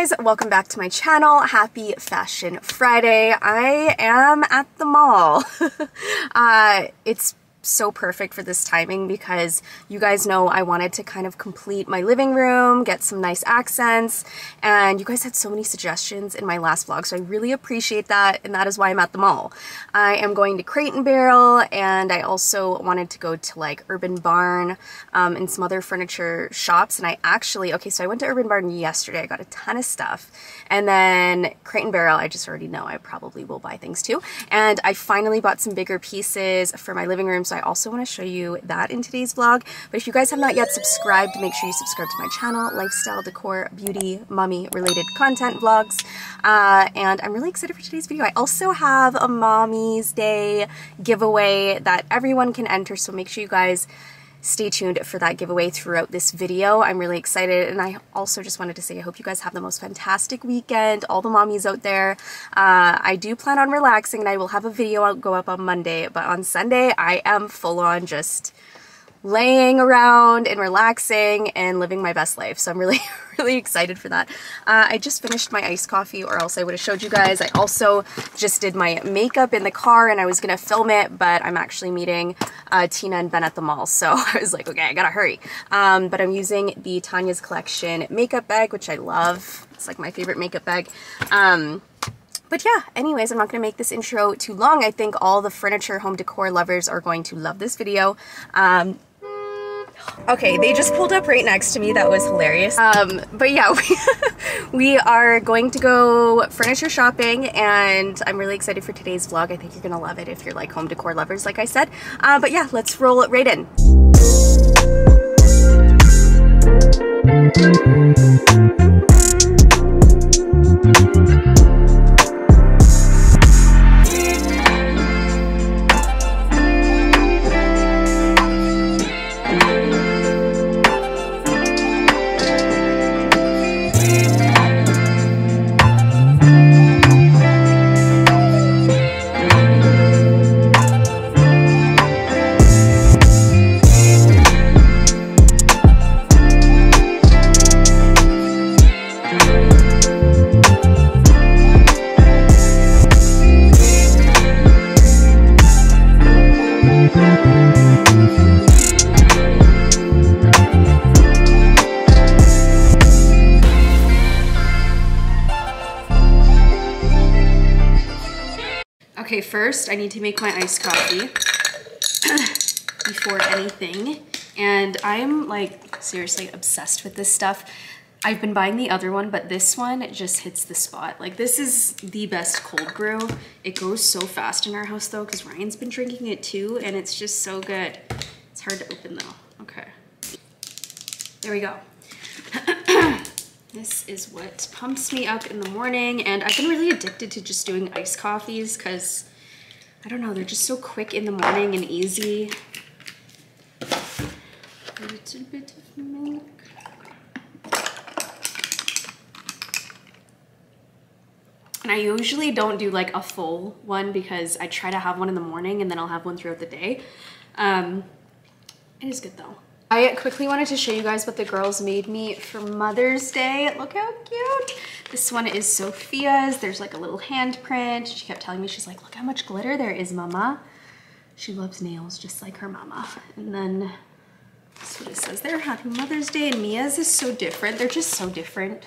guys, welcome back to my channel. Happy Fashion Friday. I am at the mall. It's so perfect for this timing because you guys know I wanted to kind of complete my living room, get some nice accents, and you guys had so many suggestions in my last vlog, so I really appreciate that, and that is why I'm at the mall. I am going to Crate and Barrel, and I also wanted to go to like Urban Barn and some other furniture shops, and I actually, okay, so I went to Urban Barn yesterday, I got a ton of stuff, and then Crate and Barrel, I just already know I probably will buy things too, and I finally bought some bigger pieces for my living room, so I also want to show you that in today's vlog. But if you guys have not yet subscribed, make sure you subscribe to my channel, lifestyle, decor, beauty, mommy related content vlogs, and I'm really excited for today's video. I also have a Mommy's Day giveaway that everyone can enter, so make sure you guys stay tuned for that giveaway throughout this video. I'm really excited, and I also just wanted to say I hope you guys have the most fantastic weekend, all the mommies out there. I do plan on relaxing, and I will have a video I'll go up on Monday, but on Sunday I am full on just laying around and relaxing and living my best life, so I'm really excited for that. I just finished my iced coffee, or else I would have showed you guys. I also just did my makeup in the car, and I was gonna film it, but I'm actually meeting Tina and Ben at the mall, so I was like, okay, I gotta hurry. But I'm using the Tanya's Collection makeup bag, which I love. It's like my favorite makeup bag. But yeah, anyways, I'm not going to make this intro too long. I think all the furniture home decor lovers are going to love this video. Okay, they just pulled up right next to me. That was hilarious. But yeah, we are going to go furniture shopping, and I'm really excited for today's vlog. I think you're going to love it if you're like home decor lovers, like I said. But yeah, let's roll right in. Okay, first I need to make my iced coffee before anything, and I'm like seriously obsessed with this stuff. I've been buying the other one, but this one just hits the spot. Like, this is the best cold brew. It goes so fast in our house though, because Ryan's been drinking it too, and it's just so good. It's hard to open though. Okay, there we go. This is what pumps me up in the morning, and I've been really addicted to just doing iced coffees because, I don't know, they're just so quick in the morning and easy. A little bit of milk. And I usually don't do like a full one because I try to have one in the morning and then I'll have one throughout the day. It is good though. I quickly wanted to show you guys what the girls made me for Mother's Day. Look how cute. This one is Sophia's. There's like a little handprint. She kept telling me, she's like, look how much glitter there is, mama. She loves nails just like her mama. And then that's what it says there, Happy Mother's Day. And Mia's is so different. They're just so different.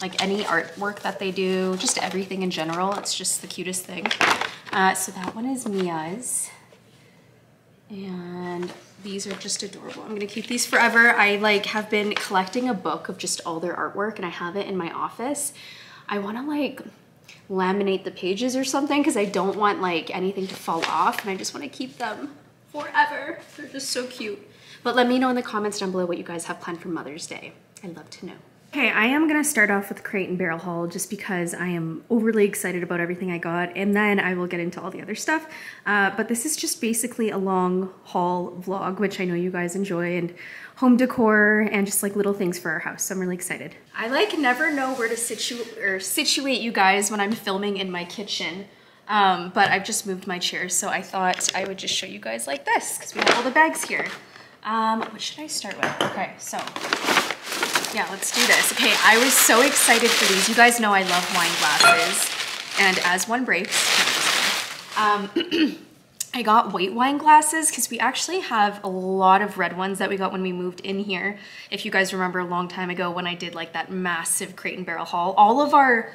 Like any artwork that they do, just everything in general. It's just the cutest thing. So that one is Mia's. And these are just adorable. I'm gonna keep these forever. I like have been collecting a book of just all their artwork, and I have it in my office. I wanna like laminate the pages or something because I don't want like anything to fall off, and I just wanna keep them forever. They're just so cute. But let me know in the comments down below what you guys have planned for Mother's Day. I'd love to know. Okay, I am gonna start off with Crate and Barrel haul just because I am overly excited about everything I got, and then I will get into all the other stuff. But this is just basically a long haul vlog, which I know you guys enjoy, and home decor and just like little things for our house, so I'm really excited. I like never know where to situate you guys when I'm filming in my kitchen, but I've just moved my chairs, so I thought I would just show you guys like this because we have all the bags here. What should I start with? Okay, so Yeah, let's do this. Okay, I was so excited for these. You guys know I love wine glasses. And as one breaks, I got white wine glasses because we actually have a lot of red ones that we got when we moved in here. If you guys remember a long time ago when I did like that massive Crate and Barrel haul, all of our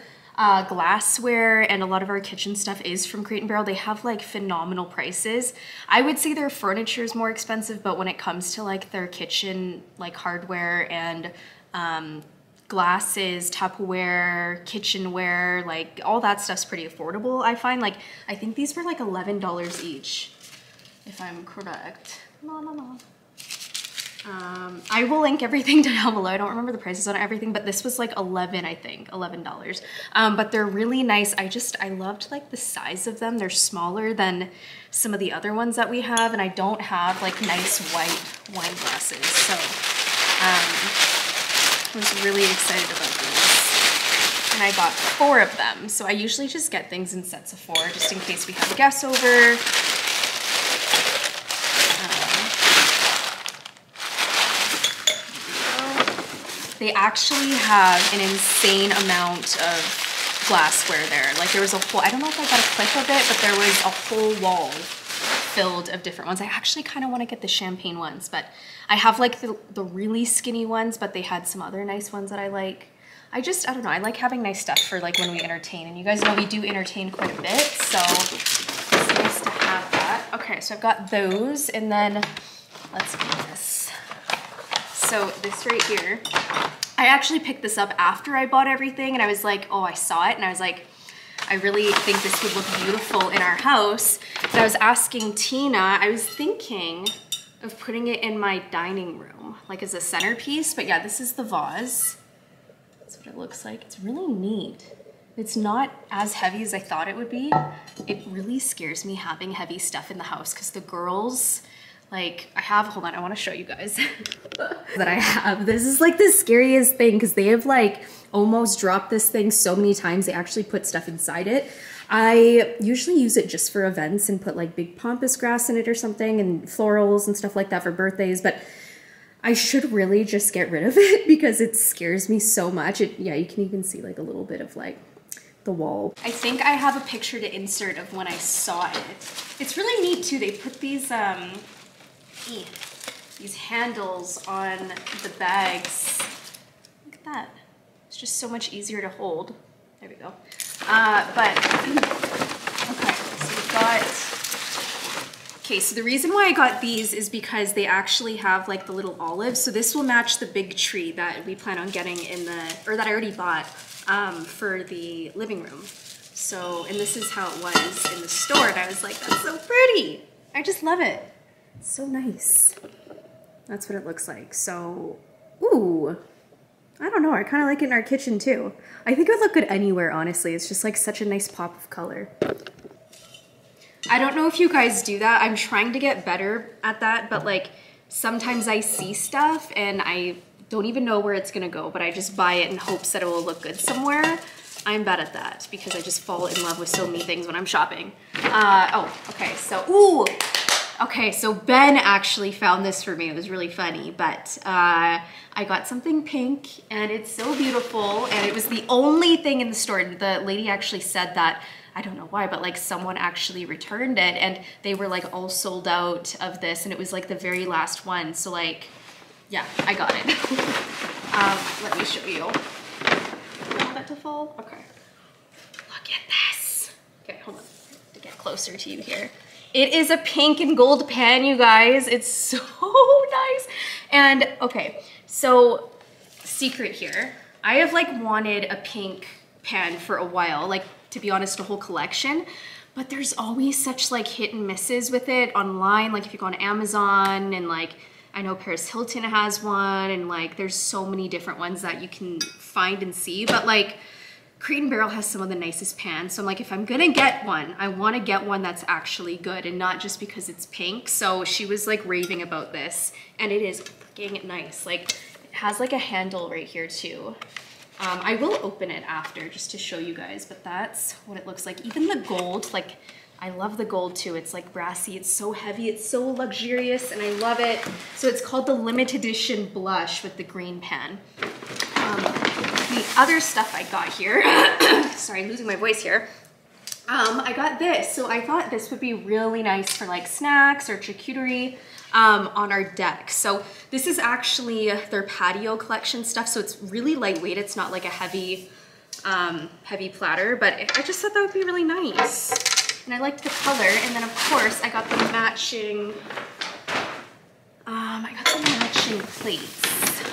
glassware and a lot of our kitchen stuff is from Crate and Barrel. They have like phenomenal prices. I would say their furniture is more expensive, but when it comes to like their kitchen, like hardware and glasses, Tupperware, kitchenware, like all that stuff's pretty affordable, I find. Like, I think these were like $11 each, if I'm correct. I will link everything down below. I don't remember the prices on everything, but this was like 11, I think, $11. But they're really nice. I loved like the size of them. They're smaller than some of the other ones that we have, and I don't have like nice white wine glasses, so I was really excited about these, and I got 4 of them. So I usually just get things in sets of 4 just in case we have guests over. They actually have an insane amount of glassware there. Like there was a whole, I don't know if I got a clip of it, but there was a whole wall filled of different ones. I actually kind of want to get the champagne ones, but I have like the really skinny ones, but they had some other nice ones that I like. I don't know, I like having nice stuff for like when we entertain, and you guys know we do entertain quite a bit, so it's nice to have that. Okay, so I've got those, and then let's do this. So this right here, I actually picked this up after I bought everything, and I was like, oh, I saw it, and I was like, I really think this would look beautiful in our house. So I was asking Tina, I was thinking of putting it in my dining room, like as a centerpiece, but yeah, this is the vase. That's what it looks like. It's really neat. It's not as heavy as I thought it would be. It really scares me having heavy stuff in the house because the girls, like I have, hold on, I want to show you guys that I have. This is like the scariest thing because they have like almost dropped this thing so many times. They actually put stuff inside it. I usually use it just for events and put like big pampas grass in it or something, and florals and stuff like that for birthdays, but I should really just get rid of it because it scares me so much. Yeah, you can even see like a little bit of like the wall. I think I have a picture to insert of when I saw it. It's really neat too. They put these handles on the bags. Look at that. It's just so much easier to hold. There we go. Okay, so we've got, okay, so the reason why I got these is because they actually have like the little olives. So this will match the big tree that we plan on getting in the, or that I already bought for the living room. So, and this is how it was in the store. And I was like, that's so pretty. I just love it. It's so nice. That's what it looks like. So, ooh. I don't know, I kind of like it in our kitchen too. I think it would look good anywhere, honestly. It's just like such a nice pop of color. I don't know if you guys do that. I'm trying to get better at that, but like sometimes I see stuff and I don't even know where it's gonna go, but I just buy it in hopes that it will look good somewhere. I'm bad at that because I just fall in love with so many things when I'm shopping. Ooh! Okay, so Ben actually found this for me. It was really funny, but I got something pink, and it's so beautiful, and it was the only thing in the store. The lady actually said that, I don't know why, but like someone actually returned it, and they were like all sold out of this, and it was like the very last one. So like, yeah, I got it. Let me show you. Do I want that to fall? Okay. Look at this. Okay, hold on. I have to get closer to you here. It is a pink and gold pan, you guys. It's so nice. And okay, so secret here. I have like wanted a pink pan for a while, like to be honest, a whole collection, but there's always such like hit and misses with it online. Like if you go on Amazon, and like I know Paris Hilton has one, and like there's so many different ones that you can find and see, but like Crate and Barrel has some of the nicest pans. So I'm like, if I'm gonna get one, I wanna get one that's actually good and not just because it's pink. So she was like raving about this, and it is fucking nice. Like it has like a handle right here too. I will open it after just to show you guys, but that's what it looks like. Even the gold, like I love the gold too. It's like brassy, it's so heavy, it's so luxurious, and I love it. So it's called the limited edition blush with the green pan. The other stuff I got here, sorry, I'm losing my voice here. I got this, so I thought this would be really nice for like snacks or charcuterie on our deck. So this is actually their patio collection stuff, so it's really lightweight. It's not like a heavy, heavy platter, but I just thought that would be really nice. And I liked the color, and then of course I got the matching, plates.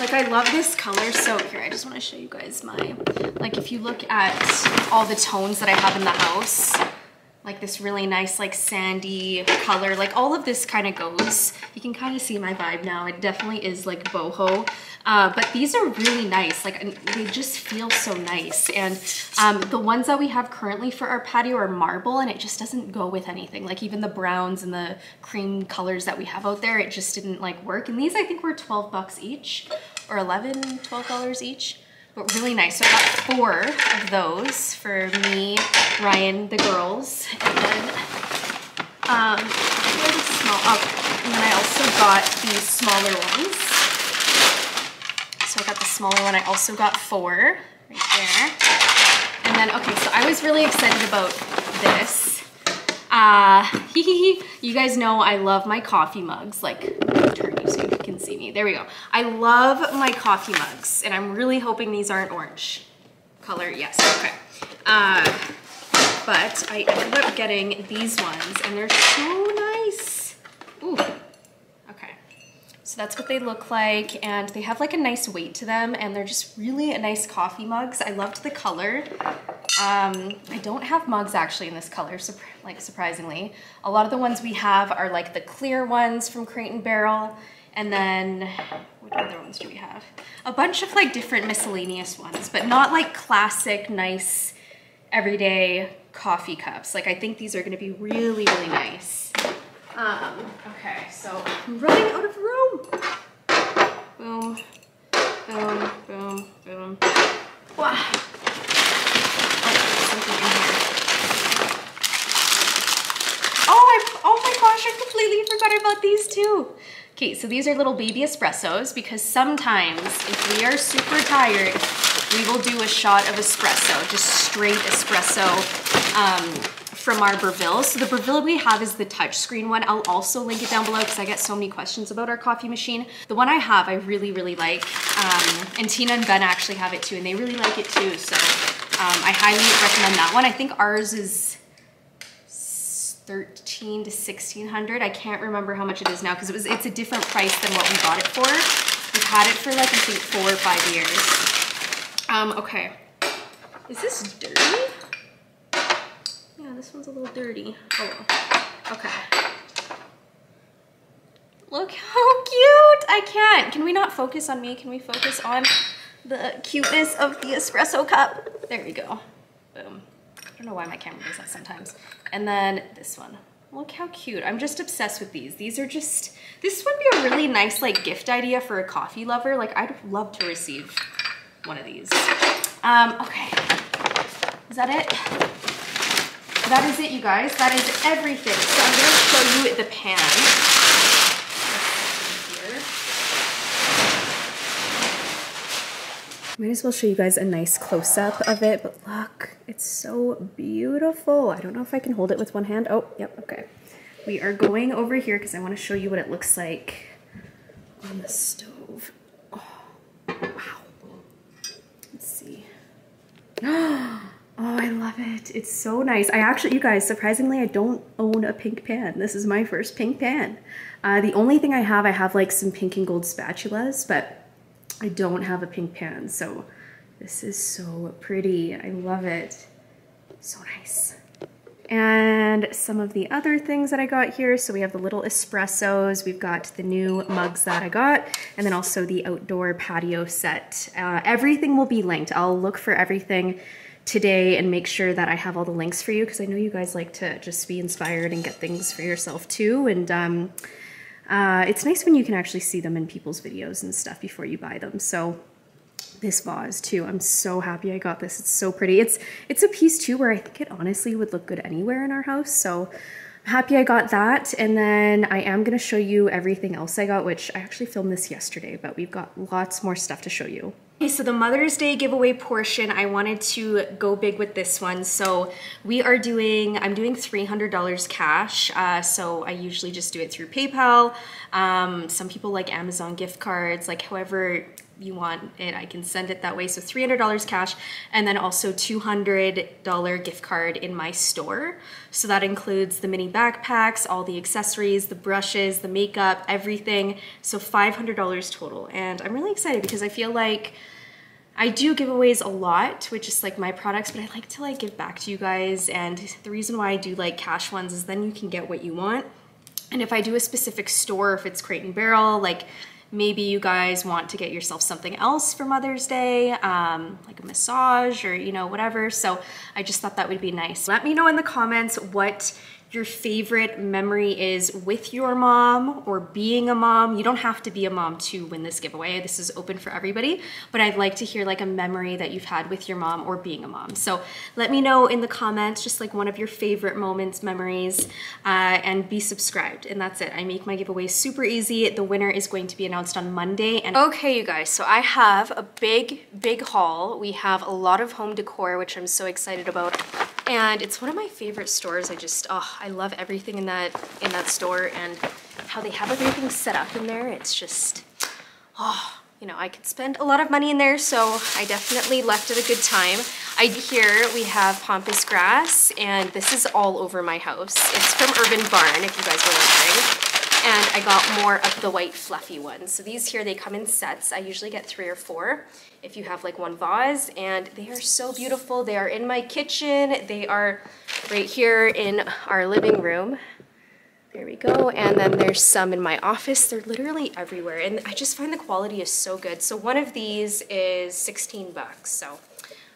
Like, I love this color. So here, I just want to show you guys my, like, if you look at all the tones that I have in the house, like this really nice, like sandy color, like all of this kind of goes. You can kind of see my vibe now. It definitely is like boho, but these are really nice. Like, they just feel so nice. And the ones that we have currently for our patio are marble, and it just doesn't go with anything. Like even the browns and the cream colors that we have out there, it just didn't like work. And these, I think, were 12 bucks each, or $11, $12 each. But really nice. So I got 4 of those for me, Ryan, the girls, and then and then I also got these smaller ones. So I got the smaller one. I also got 4 right there. And then, okay, so I was really excited about this. You guys know I love my coffee mugs. Like, can see me, there we go. I love my coffee mugs, and I'm really hoping these aren't orange color. Yes, okay. But I ended up getting these ones, and they're so nice. Ooh, okay, so that's what they look like, and they have like a nice weight to them, and they're just really a nice coffee mugs. I loved the color. I don't have mugs actually in this color, like surprisingly. A lot of the ones we have are like the clear ones from Crate and Barrel. And then, what other ones do we have? A bunch of like different miscellaneous ones, but not like classic, nice, everyday coffee cups. Like, I think these are gonna be really, really nice. Okay, so I'm running out of room. Boom, boom, boom, boom. Wow. Oh, something in here. Oh my gosh, I completely forgot about these too. Okay, so these are little baby espressos, because sometimes if we are super tired, we will do a shot of espresso, just straight espresso from our Breville. So the Breville we have is the touchscreen one. I'll also link it down below because I get so many questions about our coffee machine. The one I have, I really, really like. And Tina and Ben actually have it too, and they really like it too. So I highly recommend that one. I think ours is 13 to 1600. I can't remember how much it is now, because it's a different price than what we bought it for. We've had it for like, I think, 4 or 5 years. Okay. Is this dirty? Yeah, this one's a little dirty. Oh, okay. Look how cute. I can't. Can we not focus on me? Can we focus on the cuteness of the espresso cup? There we go. Boom. I don't know why my camera does that sometimes. And then this one. Look how cute. I'm just obsessed with these. These are just, this would be a really nice like gift idea for a coffee lover. Like, I'd love to receive one of these. Okay. Is that it? That is it, you guys. That is everything. So I'm gonna show you the pan. Might as well show you guys a nice close-up of it, but look, it's so beautiful. I don't know if I can hold it with one hand. Oh, yep, okay. We are going over here because I want to show you what it looks like on the stove. Oh, wow. Let's see. Oh, I love it. It's so nice. I actually, you guys, surprisingly, I don't own a pink pan. This is my first pink pan. The only thing I have like some pink and gold spatulas, but I don't have a pink pan, so this is so pretty. I love it. So nice. And some of the other things that I got here. So we have the little espressos. We've got the new mugs that I got, and then also the outdoor patio set. Everything will be linked. I'll look for everything today and make sure that I have all the links for you, because I know you guys like to just be inspired and get things for yourself too. And it's nice when you can actually see them in people's videos and stuff before you buy them. So this vase too. I'm so happy I got this. It's so pretty. It's a piece too where I think it honestly would look good anywhere in our house. So I'm happy I got that. And then I am going to show you everything else I got, which I actually filmed this yesterday, but we've got lots more stuff to show you. Okay, so the Mother's Day giveaway portion, I wanted to go big with this one. So we are doing, I'm doing $300 cash. So I usually just do it through PayPal. Some people like Amazon gift cards, like however you want it, I can send it that way. So $300 cash, and then also $200 gift card in my store. So that includes the mini backpacks, all the accessories, the brushes, the makeup, everything. So $500 total. And I'm really excited because I feel like I do giveaways a lot with just like my products, but I like to like give back to you guys. And the reason why I do like cash ones is then you can get what you want. And if I do a specific store, if it's Crate and Barrel, like maybe you guys want to get yourself something else for Mother's Day, like a massage or, you know, whatever. So I just thought that would be nice. Let me know in the comments what your favorite memory is with your mom or being a mom. You don't have to be a mom to win this giveaway. This is open for everybody, but I'd like to hear like a memory that you've had with your mom or being a mom. So let me know in the comments, just like one of your favorite moments, memories, and be subscribed. And that's it. I make my giveaway super easy. The winner is going to be announced on Monday. And okay, you guys, so I have a big haul. We have a lot of home decor, which I'm so excited about. And it's one of my favorite stores. I just, oh, I love everything in that store and how they have everything set up in there. It's just, oh, you know, I could spend a lot of money in there, so I definitely left at a good time. Here we have pampas grass, and this is all over my house. It's from Urban Barn, if you guys were wondering. And I got more of the white fluffy ones. So these here, they come in sets. I usually get 3 or 4 if you have like one vase, and they are so beautiful. They are in my kitchen. They are right here in our living room. There we go. And then there's some in my office. They're literally everywhere. And I just find the quality is so good. So one of these is 16 bucks. So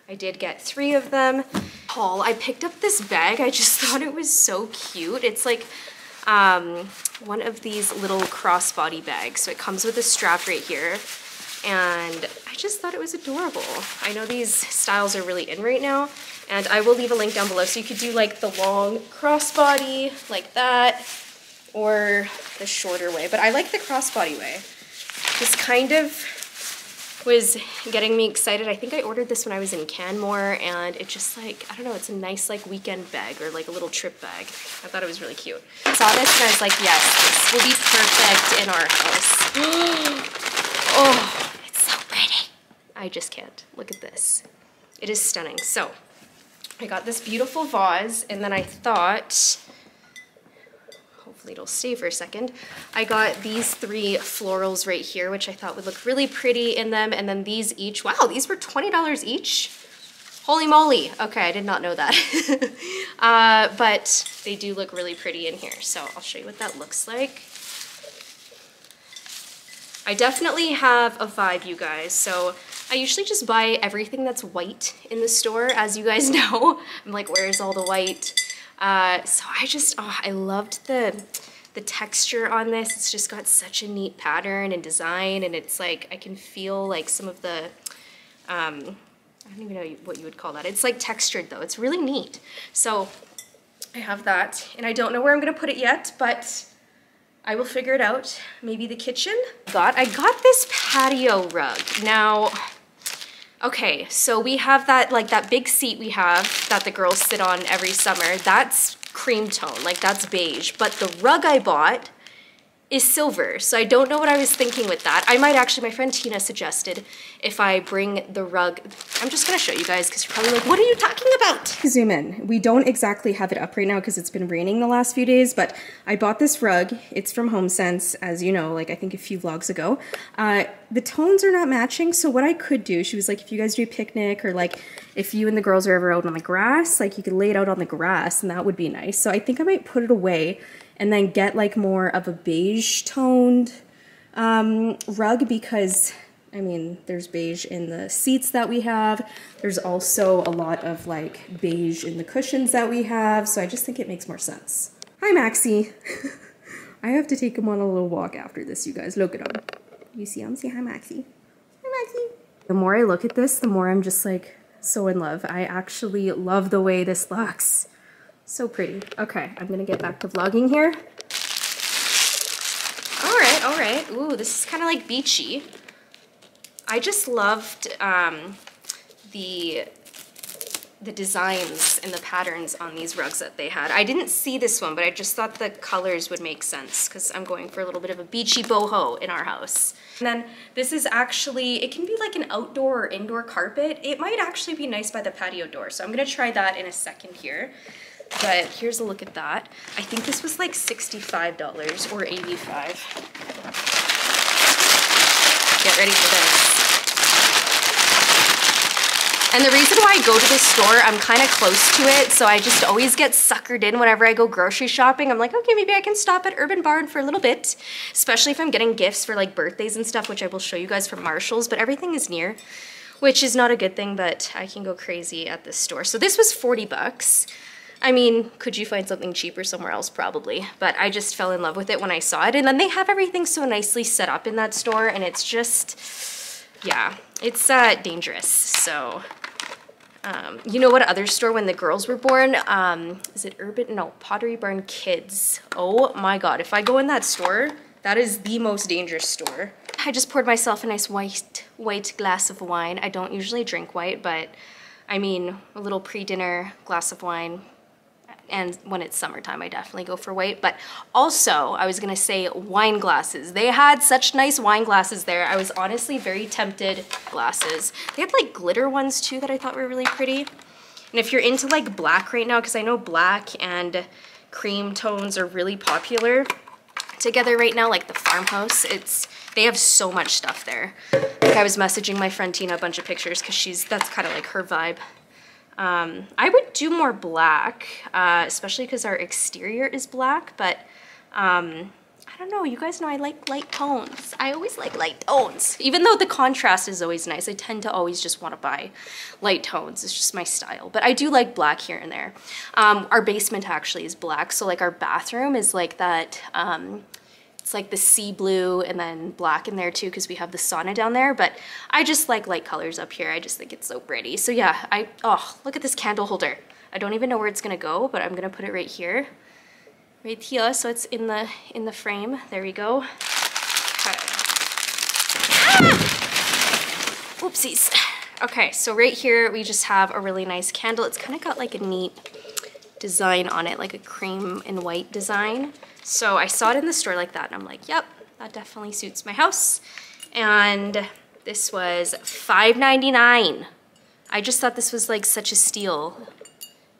I did get 3 of them. Haul, I picked up this bag. I just thought it was so cute. It's like, one of these little crossbody bags. So it comes with a strap right here, and I just thought it was adorable. I know these styles are really in right now, and I will leave a link down below. So you could do like the long crossbody like that, or the shorter way, but I like the crossbody way. This kind of was getting me excited. I think I ordered this when I was in Canmore, and it just like, I don't know, it's a nice like weekend bag or like a little trip bag. I thought it was really cute. I saw this and I was like, yes, this will be perfect in our house. Oh, it's so pretty. I just can't. Look at this. It is stunning. So I got this beautiful vase, and then I thought, hopefully it'll stay for a second. I got these 3 florals right here, which I thought would look really pretty in them. And then these each, wow, these were $20 each. Holy moly. Okay, I did not know that. But they do look really pretty in here. So I'll show you what that looks like. I definitely have a vibe, you guys. So I usually just buy everything that's white in the store. As you guys know, I'm like, where's all the white? So I just, oh, I loved the texture on this. It's just got such a neat pattern and design, and it's like, I can feel like some of the, I don't even know what you would call that. It's like textured though. It's really neat. So I have that, and I don't know where I'm going to put it yet, but I will figure it out. Maybe the kitchen. I got this patio rug. Now, okay, so we have that, like that big seat we have that the girls sit on every summer. That's cream tone, like that's beige. But the rug I bought is silver. So I don't know what I was thinking with that. I might actually, my friend Tina suggested if I bring the rug, I'm just gonna show you guys because you're probably like, what are you talking about? Zoom in. We don't exactly have it up right now because it's been raining the last few days, but I bought this rug. It's from HomeSense, as you know, like I think a few vlogs ago. The tones are not matching. So what I could do, she was like, if you guys do a picnic or like if you and the girls are ever out on the grass, like you could lay it out on the grass, and that would be nice. So I think I might put it away and then get like more of a beige toned rug, because I mean, there's beige in the seats that we have. There's also a lot of like beige in the cushions that we have. So I just think it makes more sense. Hi, Maxie. I have to take him on a little walk after this, you guys. Look at him. You see him? Say hi, Maxie. Hi, Maxie. The more I look at this, the more I'm just like so in love. I actually love the way this looks. So pretty. Okay, I'm gonna get back to vlogging here. All right, ooh, this is kind of like beachy. I just loved the designs and the patterns on these rugs that they had. I didn't see this one, but I just thought the colors would make sense because I'm going for a little bit of a beachy boho in our house. And then this is actually, it can be like an outdoor or indoor carpet. It might actually be nice by the patio door. So I'm gonna try that in a second here. But here's a look at that. I think this was like $65 or $85. Get ready for this. And the reason why I go to this store, I'm kind of close to it, so I just always get suckered in whenever I go grocery shopping. I'm like, okay, maybe I can stop at Urban Barn for a little bit, especially if I'm getting gifts for like birthdays and stuff, which I will show you guys from Marshall's, but everything is near, which is not a good thing, but I can go crazy at this store. So this was 40 bucks. I mean, could you find something cheaper somewhere else? Probably, but I just fell in love with it when I saw it. And then they have everything so nicely set up in that store, and it's just, yeah, it's dangerous. So, you know what other store when the girls were born? Is it Urban? No, Pottery Barn Kids. Oh my God, if I go in that store, that is the most dangerous store. I just poured myself a nice white glass of wine. I don't usually drink white, but I mean, a little pre-dinner glass of wine. And when it's summertime, I definitely go for white. But also, I was gonna say wine glasses. They had such nice wine glasses there. I was honestly very tempted. Glasses. They had like glitter ones too that I thought were really pretty. And if you're into like black right now, because I know black and cream tones are really popular together right now, like the farmhouse, they have so much stuff there. Like I was messaging my friend Tina a bunch of pictures because that's kind of like her vibe. I would do more black, especially because our exterior is black, but I don't know, you guys know I like light tones. I always like light tones. Even though the contrast is always nice, I tend to always just want to buy light tones. It's just my style, but I do like black here and there. Our basement actually is black, so like our bathroom is like that, it's like the sea blue and then black in there too because we have the sauna down there, but I just like light colors up here. I just think it's so pretty. So yeah, oh, look at this candle holder. I don't even know where it's gonna go, but I'm gonna put it right here, so it's in the frame. There we go. Ah! Oopsies. Okay, so right here we just have a really nice candle. It's kind of got like a neat design on it, like a cream and white design. So I saw it in the store like that, and I'm like, yep, that definitely suits my house. And this was $5.99. I just thought this was like such a steal.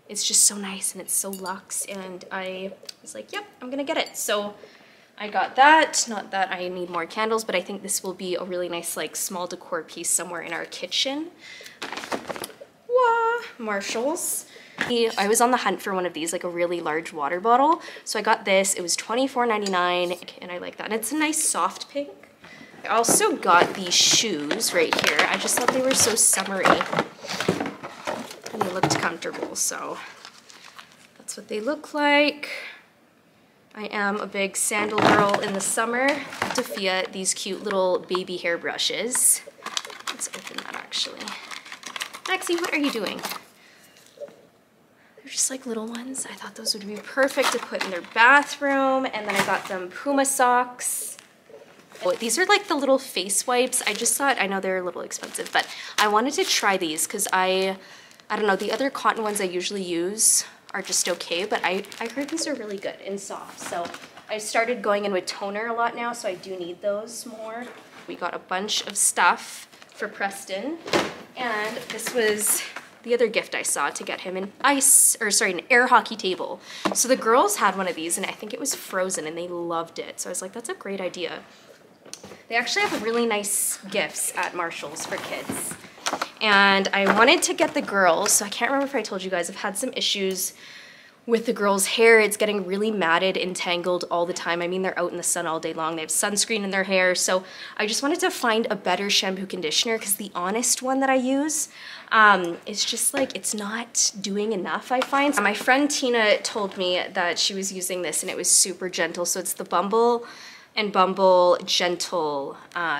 It's just so nice, and it's so luxe, and I was like, yep, I'm gonna get it. So I got that. Not that I need more candles, but I think this will be a really nice like small decor piece somewhere in our kitchen. Wah, Marshall's. I was on the hunt for one of these, like a really large water bottle. So I got this, it was $24.99, and I like that. And it's a nice soft pink. I also got these shoes right here. I just thought they were so summery. And they looked comfortable, so that's what they look like. I am a big sandal girl in the summer. Sophia, these cute little baby hair brushes. Let's open that actually. Maxie, what are you doing? They're just like little ones. I thought those would be perfect to put in their bathroom. And then I got them Puma socks. Oh, these are like the little face wipes. I just thought, I know they're a little expensive, but I wanted to try these because I don't know, the other cotton ones I usually use are just okay, but I heard these are really good and soft. So I started going in with toner a lot now, so I do need those more. We got a bunch of stuff for Preston, and this was the other gift I saw to get him an air hockey table. So the girls had one of these, and I think it was frozen, and they loved it. So I was like, that's a great idea. They actually have really nice gifts at Marshall's for kids. And I wanted to get the girls, so I can't remember if I told you guys, I've had some issues with the girls' hair. It's getting really matted and tangled all the time. I mean, they're out in the sun all day long. They have sunscreen in their hair. So I just wanted to find a better shampoo conditioner because the Honest one that I use, it's just like, it's not doing enough, I find. My friend Tina told me that she was using this and it was super gentle. So it's the Bumble and Bumble Gentle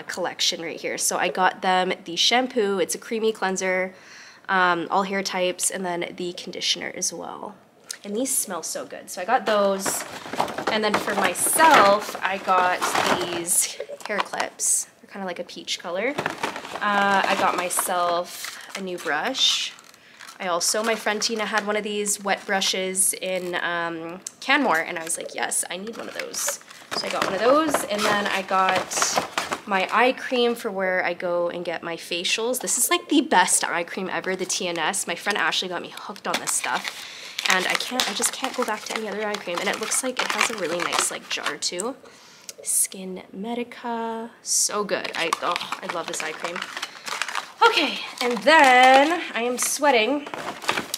collection right here. So I got them the shampoo, it's a creamy cleanser, all hair types, and then the conditioner as well. And these smell so good. So I got those. And then for myself, I got these hair clips. They're kind of like a peach color. I got myself a new brush. I also, my friend Tina had one of these wet brushes in Canmore, and I was like, yes, I need one of those. So I got one of those, and then I got my eye cream for where I go and get my facials. This is like the best eye cream ever, the TNS. My friend Ashley got me hooked on this stuff, and I just can't go back to any other eye cream, and it looks like it has a really nice like jar too. Skin Medica, so good. I love this eye cream. Okay, and then I am sweating.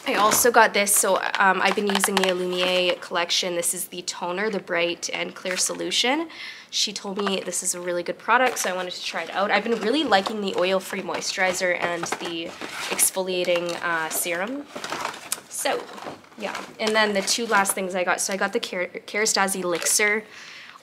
I also got this, so I've been using the Lumiere collection. This is the toner, the bright and clear solution. She told me this is a really good product, so I wanted to try it out. I've been really liking the oil-free moisturizer and the exfoliating serum. So, yeah. And then the two last things I got. So I got the Kerastase Elixir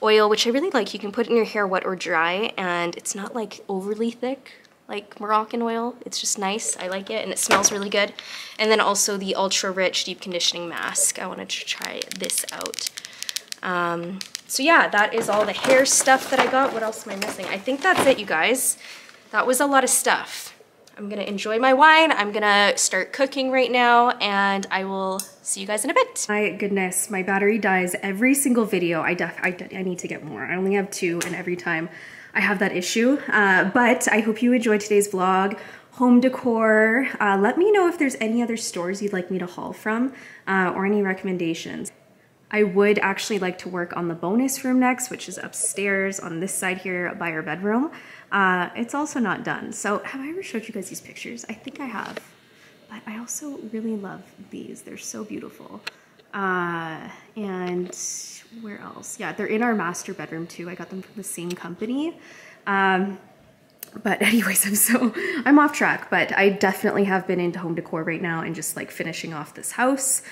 oil, which I really like. You can put it in your hair wet or dry, and it's not like overly thick, like Moroccan oil. It's just nice, I like it, and it smells really good. And then also the Ultra Rich Deep Conditioning Mask. I wanted to try this out. So yeah, that is all the hair stuff that I got. What else am I missing? I think that's it, you guys. That was a lot of stuff. I'm gonna enjoy my wine. I'm gonna start cooking right now, and I will see you guys in a bit. My goodness, my battery dies every single video. I need to get more. I only have two, and every time I have that issue, but I hope you enjoyed today's vlog. Home decor. Let me know if there's any other stores you'd like me to haul from or any recommendations. I would actually like to work on the bonus room next, which is upstairs on this side here by our bedroom. It's also not done. So have I ever showed you guys these pictures? I think I have, but I also really love these. They're so beautiful. And where else? Yeah, they're in our master bedroom too. I got them from the same company. But anyways, I'm off track, but I definitely have been into home decor right now and just like finishing off this house.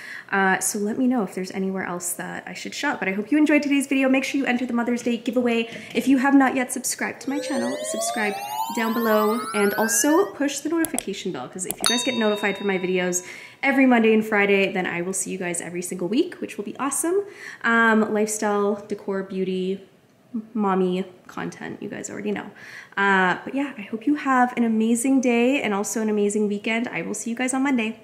So let me know if there's anywhere else that I should shop, but I hope you enjoyed today's video. Make sure you enter the Mother's Day giveaway. If you have not yet subscribed to my channel, subscribe down below and also push the notification bell, because if you guys get notified for my videos every Monday and Friday, then I will see you guys every single week, which will be awesome. Lifestyle, decor, beauty, mommy content, you guys already know. But yeah, I hope you have an amazing day and also an amazing weekend. I will see you guys on Monday.